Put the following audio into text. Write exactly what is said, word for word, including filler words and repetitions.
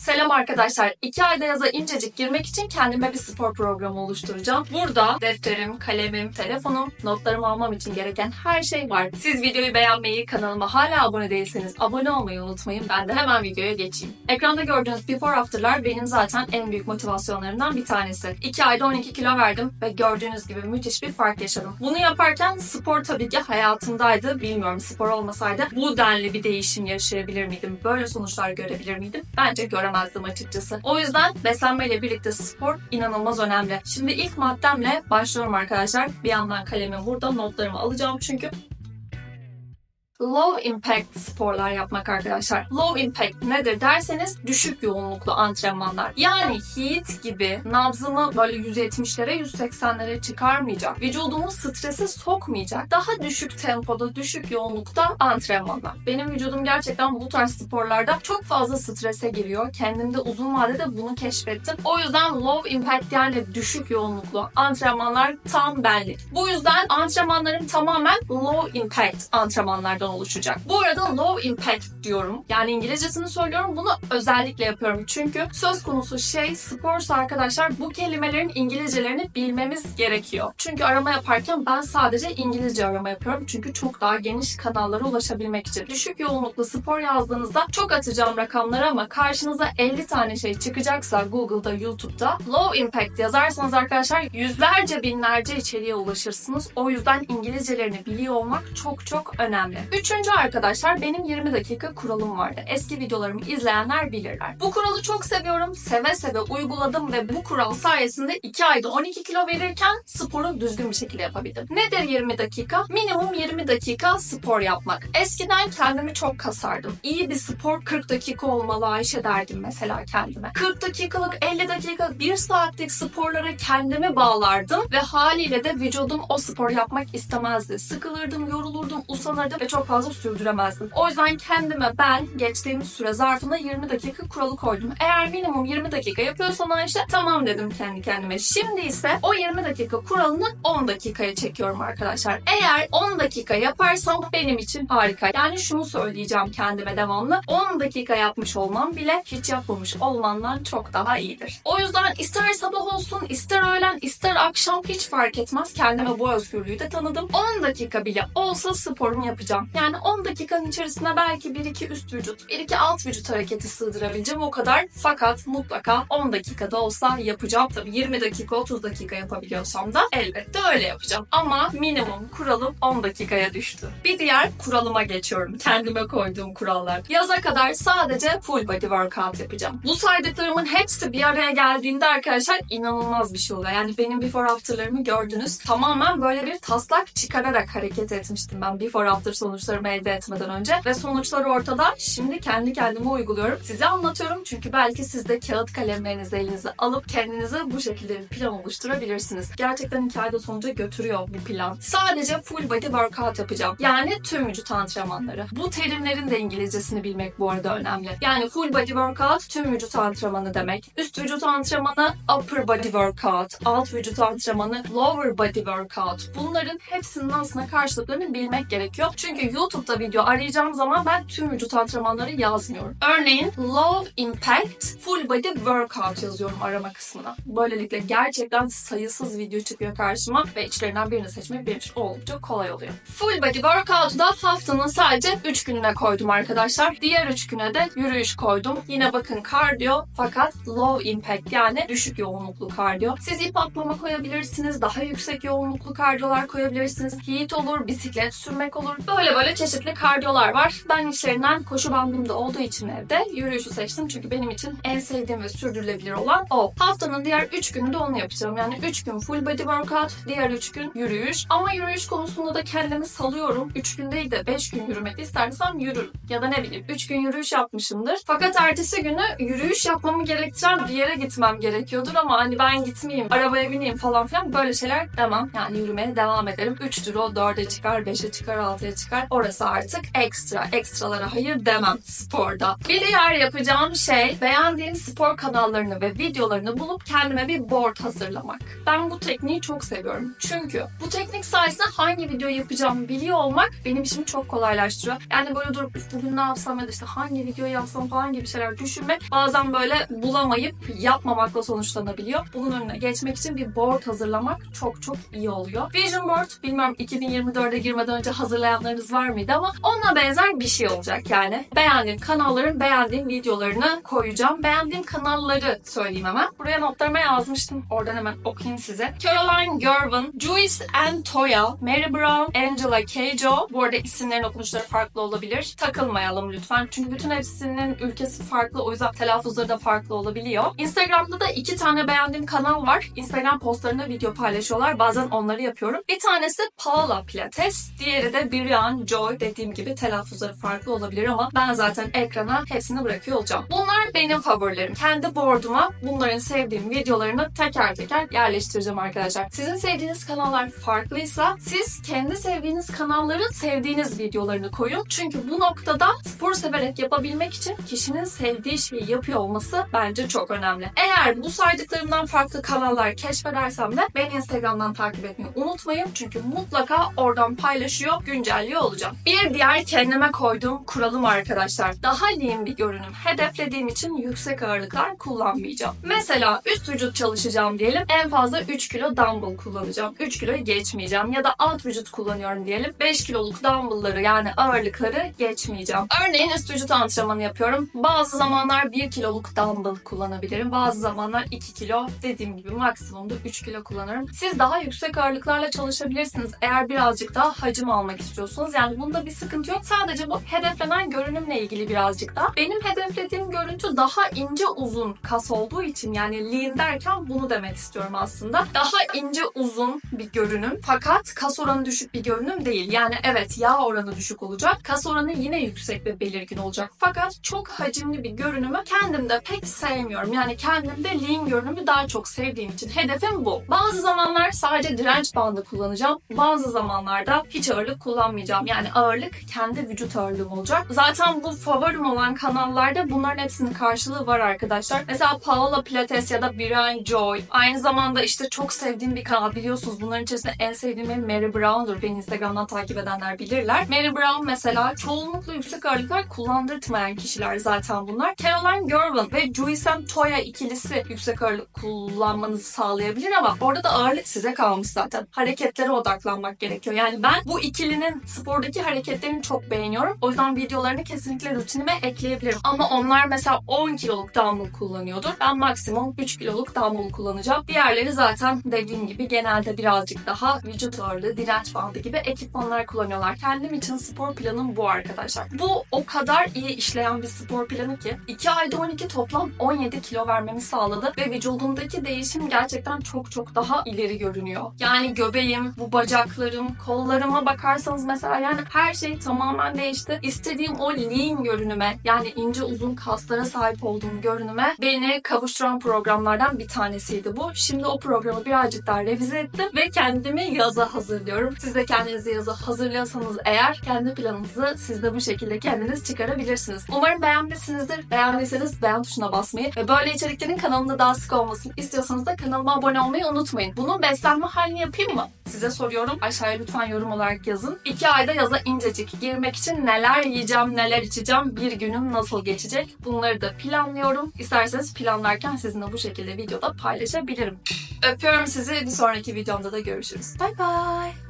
Selam arkadaşlar. iki ayda yaza incecik girmek için kendime bir spor programı oluşturacağım. Burada defterim, kalemim, telefonum, notlarımı almam için gereken her şey var. Siz videoyu beğenmeyi, kanalıma hala abone değilseniz abone olmayı unutmayın. Ben de hemen videoya geçeyim. Ekranda gördüğünüz before after'lar benim zaten en büyük motivasyonlarımdan bir tanesi. iki ayda on iki kilo verdim ve gördüğünüz gibi müthiş bir fark yaşadım. Bunu yaparken spor tabii ki hayatımdaydı. Bilmiyorum, spor olmasaydı bu denli bir değişim yaşayabilir miydim? Böyle sonuçlar görebilir miydim? Bence göremezdim açıkçası. O yüzden beslenmeyle birlikte spor inanılmaz önemli. Şimdi ilk maddemle başlıyorum arkadaşlar. Bir yandan kalemim burada, notlarımı alacağım çünkü. Low Impact sporlar yapmak arkadaşlar. Low Impact nedir derseniz düşük yoğunluklu antrenmanlar. Yani HIIT gibi nabzımı böyle yüz yetmişlere, yüz seksenlere çıkarmayacak, vücudumu strese sokmayacak, daha düşük tempoda, düşük yoğunlukta antrenmanlar. Benim vücudum gerçekten bu tarz sporlarda çok fazla strese giriyor. Kendimde uzun vadede bunu keşfettim. O yüzden Low Impact yani düşük yoğunluklu antrenmanlar tam benlik. Bu yüzden antrenmanlarım tamamen Low Impact antrenmanlardan oluşacak. Bu arada low impact diyorum. Yani İngilizcesini söylüyorum. Bunu özellikle yapıyorum. Çünkü söz konusu şey sporsa arkadaşlar bu kelimelerin İngilizcelerini bilmemiz gerekiyor. Çünkü arama yaparken ben sadece İngilizce arama yapıyorum. Çünkü çok daha geniş kanallara ulaşabilmek için. Düşük yoğunluklu spor yazdığınızda çok atacağım rakamları ama karşınıza elli tane şey çıkacaksa Google'da, YouTube'da low impact yazarsanız arkadaşlar yüzlerce, binlerce içeriğe ulaşırsınız. O yüzden İngilizcelerini biliyor olmak çok çok önemli. Üçüncü arkadaşlar benim yirmi dakika kuralım vardı. Eski videolarımı izleyenler bilirler. Bu kuralı çok seviyorum. Seve seve uyguladım ve bu kural sayesinde iki ayda on iki kilo verirken sporu düzgün bir şekilde yapabildim. Nedir yirmi dakika? Minimum yirmi dakika spor yapmak. Eskiden kendimi çok kasardım. İyi bir spor kırk dakika olmalı Ayşe derdim mesela kendime. kırk dakikalık, elli dakika, bir saatlik sporlara kendimi bağlardım ve haliyle de vücudum o spor yapmak istemezdi. Sıkılırdım, yorulurdum, usanırdım ve çok fazla sürdüremezdim. O yüzden kendime ben geçtiğimiz süre zarfında yirmi dakika kuralı koydum. Eğer minimum yirmi dakika yapıyorsan Ayşe tamam dedim kendi kendime. Şimdi ise o yirmi dakika kuralını on dakikaya çekiyorum arkadaşlar. Eğer on dakika yaparsam benim için harika. Yani şunu söyleyeceğim kendime devamlı. on dakika yapmış olmam bile hiç yapmamış olmandan çok daha iyidir. O yüzden ister sabah olsun, ister öğlen, ister akşam hiç fark etmez. Kendime bu özgürlüğü de tanıdım. on dakika bile olsa sporumu yapacağım. Yani on dakikanın içerisine belki bir iki üst vücut, bir iki alt vücut hareketi sığdırabileceğim o kadar. Fakat mutlaka on dakikada olsa yapacağım. Tabii yirmi dakika, otuz dakika yapabiliyorsam da elbette öyle yapacağım. Ama minimum kuralım on dakikaya düştü. Bir diğer kuralıma geçiyorum. Kendime koyduğum kurallar. Yaza kadar sadece full body workout yapacağım. Bu saydıklarımın hepsi bir araya geldiğinde arkadaşlar inanılmaz bir şey oluyor. Yani benim before after'larımı gördünüz. Tamamen böyle bir taslak çıkararak hareket etmiştim ben before after sonucu. Sonuçlarımı elde etmeden önce ve sonuçları ortada. Şimdi kendi kendime uyguluyorum. Size anlatıyorum çünkü belki siz de kağıt kalemlerinizi elinize alıp kendinize bu şekilde bir plan oluşturabilirsiniz. Gerçekten hikayede sonuca götürüyor bu plan. Sadece full body workout yapacağım. Yani tüm vücut antrenmanları. Bu terimlerin de İngilizcesini bilmek bu arada önemli. Yani full body workout tüm vücut antrenmanı demek. Üst vücut antrenmanı upper body workout, alt vücut antrenmanı lower body workout. Bunların hepsinin aslında karşılıklarını bilmek gerekiyor. Çünkü YouTube'da video arayacağım zaman ben tüm vücut antrenmanları yazmıyorum. Örneğin Low Impact Full Body Workout yazıyorum arama kısmına. Böylelikle gerçekten sayısız video çıkıyor karşıma ve içlerinden birini seçmek benim için oldukça kolay oluyor. Full Body Workout'u da haftanın sadece üç gününe koydum arkadaşlar. Diğer üç güne de yürüyüş koydum. Yine bakın kardiyo fakat Low Impact yani düşük yoğunluklu kardiyo. Siz ip atlama koyabilirsiniz, daha yüksek yoğunluklu kardiyolar koyabilirsiniz. HIIT olur, bisiklet sürmek olur. Böyle böyle çeşitli kardiyolar var. Ben içlerinden koşu bandım da olduğu için evde yürüyüşü seçtim. Çünkü benim için en sevdiğim ve sürdürülebilir olan o. Haftanın diğer üç gününde onu yapacağım. Yani üç gün full body workout, diğer üç gün yürüyüş. Ama yürüyüş konusunda da kendimi salıyorum. üç gün değil de beş gün yürümek istersem yürürüm. Ya da ne bileyim üç gün yürüyüş yapmışımdır. Fakat ertesi günü yürüyüş yapmamı gerektiren bir yere gitmem gerekiyordur. Ama hani ben gitmeyeyim, arabaya bineyim falan filan böyle şeyler demem. Yani yürümeye devam ederim. üçtür o, dörde çıkar, beşe çıkar, altıya çıkar. orası artık ekstra. Ekstralara hayır demem sporda. Bir diğer yapacağım şey beğendiğim spor kanallarını ve videolarını bulup kendime bir board hazırlamak. Ben bu tekniği çok seviyorum. Çünkü bu teknik sayesinde hangi video yapacağımı biliyor olmak benim işimi çok kolaylaştırıyor. Yani böyle durup bugün ne yapsam ya da işte hangi video yapsam falan gibi şeyler düşünmek bazen böyle bulamayıp yapmamakla sonuçlanabiliyor. Bunun önüne geçmek için bir board hazırlamak çok çok iyi oluyor. Vision board, bilmem iki bin yirmi dört'e girmeden önce hazırlayanlarınız var mıydı ama onunla benzer bir şey olacak yani. Beğendiğim kanalların beğendiğim videolarını koyacağım. Beğendiğim kanalları söyleyeyim hemen. Buraya notlarıma yazmıştım. Oradan hemen okuyayım size. Caroline Girvan, Joyce and Toya, Mary Brown, Angela Keijo. Bu arada isimlerin okunuşları farklı olabilir. Takılmayalım lütfen. Çünkü bütün hepsinin ülkesi farklı. O yüzden telaffuzları da farklı olabiliyor. Instagram'da da iki tane beğendiğim kanal var. Instagram postlarında video paylaşıyorlar. Bazen onları yapıyorum. Bir tanesi Paola Pilates. Diğeri de Brian Joy. Dediğim gibi telaffuzları farklı olabilir ama ben zaten ekrana hepsini bırakıyor olacağım. Bunlar benim favorilerim. Kendi board'uma bunların sevdiğim videolarını teker teker yerleştireceğim arkadaşlar. Sizin sevdiğiniz kanallar farklıysa siz kendi sevdiğiniz kanalların sevdiğiniz videolarını koyun. Çünkü bu noktada spor severek yapabilmek için kişinin sevdiği şeyi yapıyor olması bence çok önemli. Eğer bu saydıklarımdan farklı kanallar keşfedersem de beni Instagram'dan takip etmeyi unutmayın. Çünkü mutlaka oradan paylaşıyor, güncelliyor olacağım. Bir diğer kendime koyduğum kuralım arkadaşlar. Daha lean bir görünüm hedeflediğim için yüksek ağırlıklar kullanmayacağım. Mesela üst vücut çalışacağım diyelim. En fazla üç kilo dumbbell kullanacağım. üç kiloyu geçmeyeceğim. Ya da alt vücut kullanıyorum diyelim. beş kiloluk dumbbellları yani ağırlıkları geçmeyeceğim. Örneğin üst vücut antrenmanı yapıyorum. Bazı zamanlar bir kiloluk dumbbell kullanabilirim. Bazı zamanlar iki kilo. Dediğim gibi maksimumda üç kilo kullanırım. Siz daha yüksek ağırlıklarla çalışabilirsiniz. Eğer birazcık daha hacim almak istiyorsunuz. Yani bunda bir sıkıntı yok. Sadece bu hedeflenen görünümle ilgili birazcık daha. Benim hedeflediğim görüntü daha ince uzun kas olduğu için yani lean derken bunu demek istiyorum aslında. Daha ince uzun bir görünüm fakat kas oranı düşük bir görünüm değil. Yani evet yağ oranı düşük olacak. Kas oranı yine yüksek ve belirgin olacak. Fakat çok hacimli bir görünümü kendimde pek sevmiyorum. Yani kendimde lean görünümü daha çok sevdiğim için hedefim bu. Bazı zamanlar sadece direnç bandı kullanacağım. Bazı zamanlarda hiç ağırlık kullanmayacağım. Yani ağırlık kendi vücut ağırlığım olacak. Zaten bu favorim olan kanallarda bunların hepsinin karşılığı var arkadaşlar. Mesela Paola Pilates ya da Brian Joy. Aynı zamanda işte çok sevdiğim bir kanal biliyorsunuz. Bunların içerisinde en sevdiğim Mary Brown'dur. Beni Instagram'dan takip edenler bilirler. Mary Brown mesela çoğunlukla yüksek ağırlıklar kullandırtmayan kişiler zaten bunlar. Caroline Girvan ve Joyce and Toya ikilisi yüksek ağırlık kullanmanızı sağlayabilir ama orada da ağırlık size kalmış zaten. Hareketlere odaklanmak gerekiyor. Yani ben bu ikilinin spordaki hareketlerini çok beğeniyorum. O yüzden videolarını kesinlikle rutinime ekleyebilirim. Ama onlar mesela on kiloluk dumbbell kullanıyordur. Ben maksimum üç kiloluk dumbbell kullanacağım. Diğerleri zaten dediğim gibi genelde birazcık daha vücut ağırlığı, direnç bandı gibi ekipmanlar kullanıyorlar. Kendim için spor planım bu arkadaşlar. Bu o kadar iyi işleyen bir spor planı ki iki ayda on iki toplam on yedi kilo vermemi sağladı ve vücudumdaki değişim gerçekten çok çok daha ileri görünüyor. Yani göbeğim, bu bacaklarım, kollarıma bakarsanız mesela yani her şey tamamen değişti. İstediğim o lean görünüme yani ince uzun kaslara sahip olduğum görünüme beni kavuşturan programlardan bir tanesiydi bu. Şimdi o programı birazcık daha revize ettim ve kendimi yaza hazırlıyorum. Siz de kendinizi yaza hazırlıyorsanız eğer kendi planınızı siz de bu şekilde kendiniz çıkarabilirsiniz. Umarım beğenmişsinizdir. Beğendiyseniz beğen tuşuna basmayı ve böyle içeriklerin kanalımda daha sık olmasını istiyorsanız da kanalıma abone olmayı unutmayın. Bunun beslenme halini yapayım mı? Size soruyorum. Aşağıya lütfen yorum olarak yazın. iki ayda yaza incecik girmek için neler yiyeceğim, neler içeceğim, bir günüm nasıl geçecek? Bunları da planlıyorum. İsterseniz planlarken sizinle bu şekilde videoda paylaşabilirim. Öpüyorum sizi. Bir sonraki videomda da görüşürüz. Bye bye.